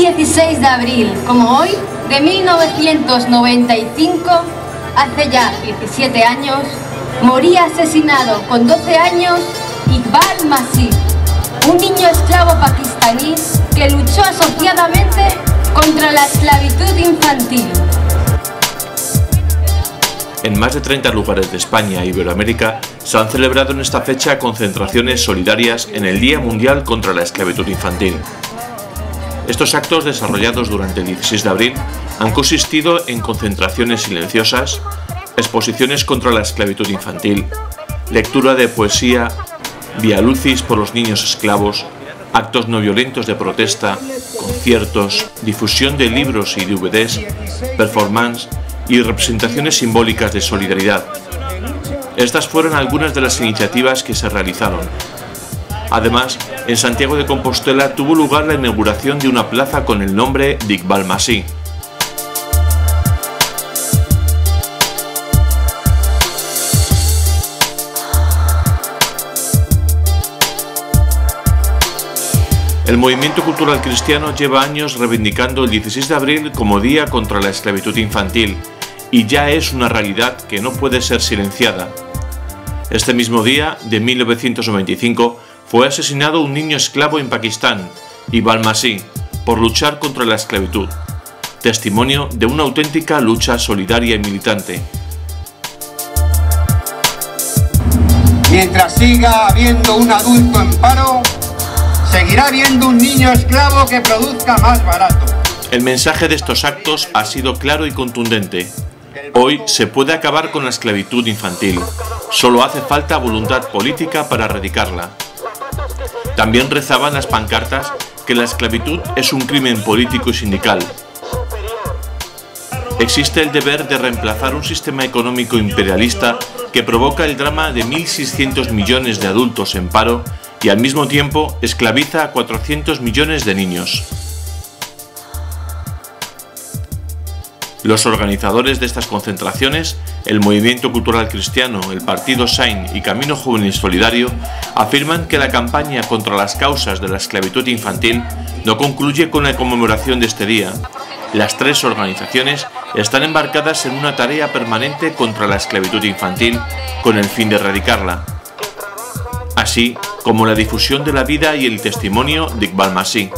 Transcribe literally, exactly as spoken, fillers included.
dieciséis de abril, como hoy, de mil novecientos noventa y cinco, hace ya diecisiete años, moría asesinado con doce años Iqbal Masih, un niño esclavo pakistaní que luchó asociadamente contra la esclavitud infantil. En más de treinta lugares de España e Iberoamérica se han celebrado en esta fecha concentraciones solidarias en el Día Mundial contra la Esclavitud Infantil. Estos actos, desarrollados durante el dieciséis de abril, han consistido en concentraciones silenciosas, exposiciones contra la esclavitud infantil, lectura de poesía, vía lucis por los niños esclavos, actos no violentos de protesta, conciertos, difusión de libros y D V Ds, performance y representaciones simbólicas de solidaridad. Estas fueron algunas de las iniciativas que se realizaron. Además, en Santiago de Compostela tuvo lugar la inauguración de una plaza con el nombre de Iqbal Masih. El Movimiento Cultural Cristiano lleva años reivindicando el dieciséis de abril como Día contra la Esclavitud Infantil, y ya es una realidad que no puede ser silenciada. Este mismo día, de mil novecientos noventa y cinco, fue asesinado un niño esclavo en Pakistán, Iqbal Masih, por luchar contra la esclavitud, testimonio de una auténtica lucha solidaria y militante. Mientras siga habiendo un adulto en paro, seguirá habiendo un niño esclavo que produzca más barato. El mensaje de estos actos ha sido claro y contundente. Hoy se puede acabar con la esclavitud infantil. Solo hace falta voluntad política para erradicarla. También rezaban las pancartas que la esclavitud es un crimen político y sindical. Existe el deber de reemplazar un sistema económico imperialista que provoca el drama de mil seiscientos millones de adultos en paro y al mismo tiempo esclaviza a cuatrocientos millones de niños. Los organizadores de estas concentraciones, el Movimiento Cultural Cristiano, el Partido SAIn y Camino Juvenil Solidario, afirman que la campaña contra las causas de la esclavitud infantil no concluye con la conmemoración de este día. Las tres organizaciones están embarcadas en una tarea permanente contra la esclavitud infantil con el fin de erradicarla, así como la difusión de la vida y el testimonio de Iqbal Masih.